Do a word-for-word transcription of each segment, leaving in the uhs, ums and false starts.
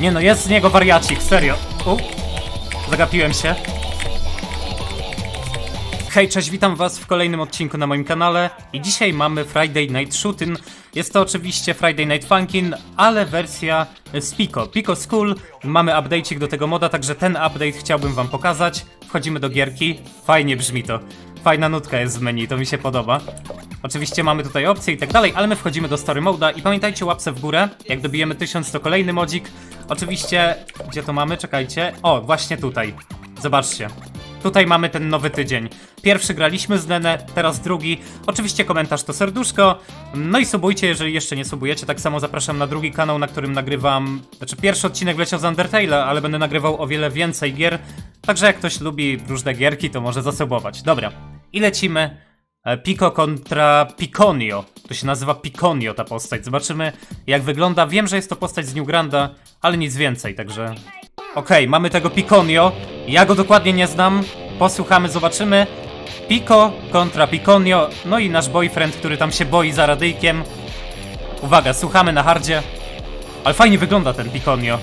Nie no, jest z niego wariacik, serio. U, zagapiłem się. Hej, cześć, witam was w kolejnym odcinku na moim kanale. I dzisiaj mamy Friday Night Shootin'. Jest to oczywiście Friday Night Funkin', ale wersja z Pico. Pico's School, mamy update'ik do tego moda, także ten update chciałbym wam pokazać. Wchodzimy do gierki, fajnie brzmi to. Fajna nutka jest w menu, to mi się podoba. Oczywiście mamy tutaj opcje i tak dalej, ale my wchodzimy do story moda i pamiętajcie, łapce w górę. Jak dobijemy tysiąc, to kolejny modzik. Oczywiście, gdzie to mamy? Czekajcie. O, właśnie tutaj. Zobaczcie. Tutaj mamy ten nowy tydzień. Pierwszy graliśmy z Nenę, teraz drugi. Oczywiście komentarz to serduszko. No i subujcie, jeżeli jeszcze nie subujecie. Tak samo zapraszam na drugi kanał, na którym nagrywam... Znaczy pierwszy odcinek leciał z Undertale'a, ale będę nagrywał o wiele więcej gier. Także jak ktoś lubi różne gierki, to może zasubować. Dobra. I lecimy. Pico kontra Piconjo. To się nazywa Piconjo ta postać. Zobaczymy jak wygląda. Wiem, że jest to postać z New Granda, ale nic więcej, także... Okej, okay, mamy tego Piconjo. Ja go dokładnie nie znam. Posłuchamy, zobaczymy. Pico kontra Piconjo. No i nasz boyfriend, który tam się boi za radyjkiem. Uwaga, słuchamy na hardzie. Ale fajnie wygląda ten Piconjo.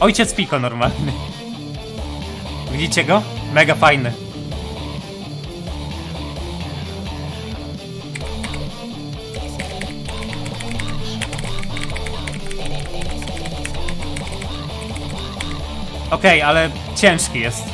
Ojciec Pico normalny. Widzicie go? Mega fajny. Okej, okay, ale ciężki jest. Okej,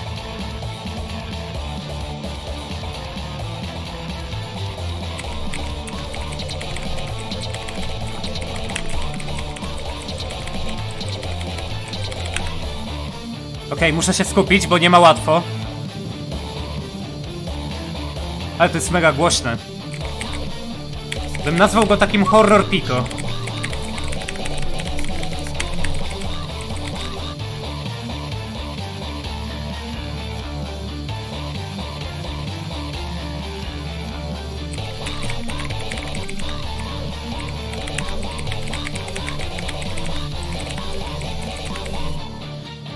okay, muszę się skupić, bo nie ma łatwo. Ale to jest mega głośne. Bym nazwał go takim horror Pico.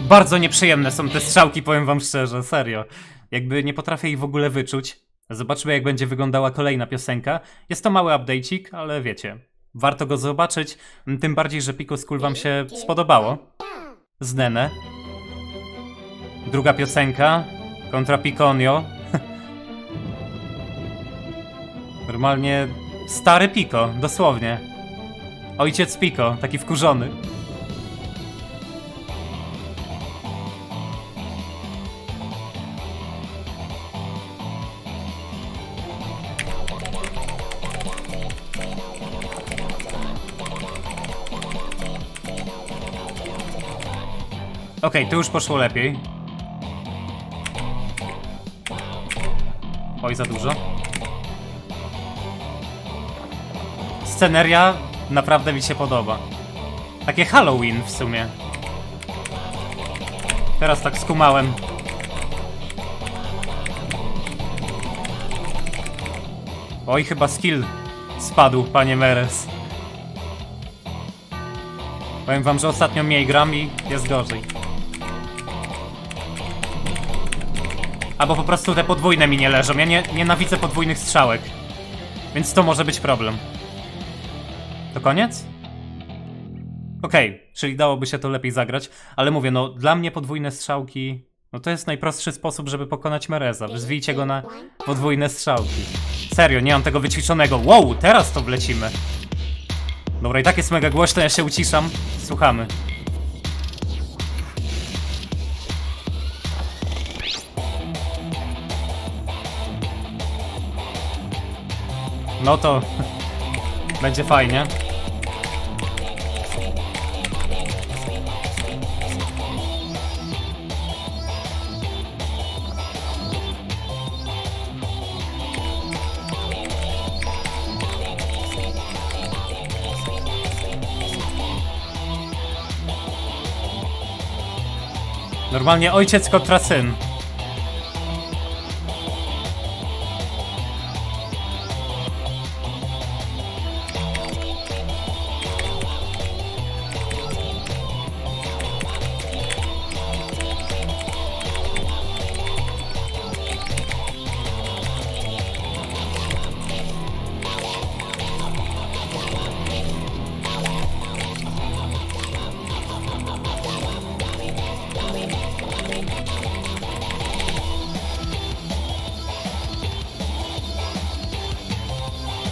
Bardzo nieprzyjemne są te strzałki, powiem wam szczerze, serio. Jakby nie potrafię ich w ogóle wyczuć. Zobaczmy jak będzie wyglądała kolejna piosenka. Jest to mały update'ik, ale wiecie, warto go zobaczyć. Tym bardziej, że Pico's School wam się spodobało. Z Nenę. Druga piosenka kontra Piconjo. Normalnie stary Pico, dosłownie. Ojciec Pico, taki wkurzony. Okej, okay, tu już poszło lepiej. Oj, za dużo. Sceneria naprawdę mi się podoba. Takie Halloween w sumie. Teraz tak skumałem. Oj, chyba skill spadł, panie Merez. Powiem wam, że ostatnio mniej gram i jest gorzej. Albo po prostu te podwójne mi nie leżą. Ja nie, nienawidzę podwójnych strzałek. Więc to może być problem. To koniec? Okej, okay, czyli dałoby się to lepiej zagrać. Ale mówię, no dla mnie podwójne strzałki... No to jest najprostszy sposób, żeby pokonać Mereza. Zwijcie go na podwójne strzałki. Serio, nie mam tego wyćwiczonego. Wow, teraz to wlecimy. Dobra, i tak jest mega głośno, ja się uciszam. Słuchamy. No to będzie fajnie. Normalnie ojciec kontra syn.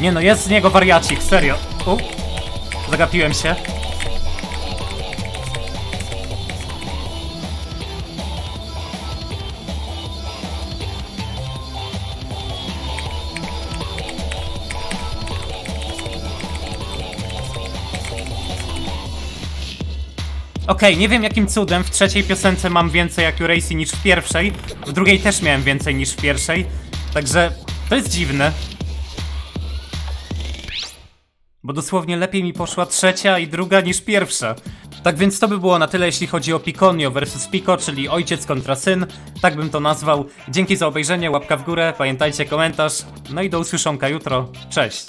Nie no, jest z niego wariacik, serio. U, zagapiłem się. Okej, okay, nie wiem jakim cudem w trzeciej piosence mam więcej accuracy niż w pierwszej. W drugiej też miałem więcej niż w pierwszej. Także to jest dziwne. Bo dosłownie lepiej mi poszła trzecia i druga niż pierwsza. Tak więc to by było na tyle, jeśli chodzi o Piconjo versus Pico, czyli ojciec kontra syn. Tak bym to nazwał. Dzięki za obejrzenie, łapka w górę, pamiętajcie komentarz. No i do usłyszonka jutro. Cześć!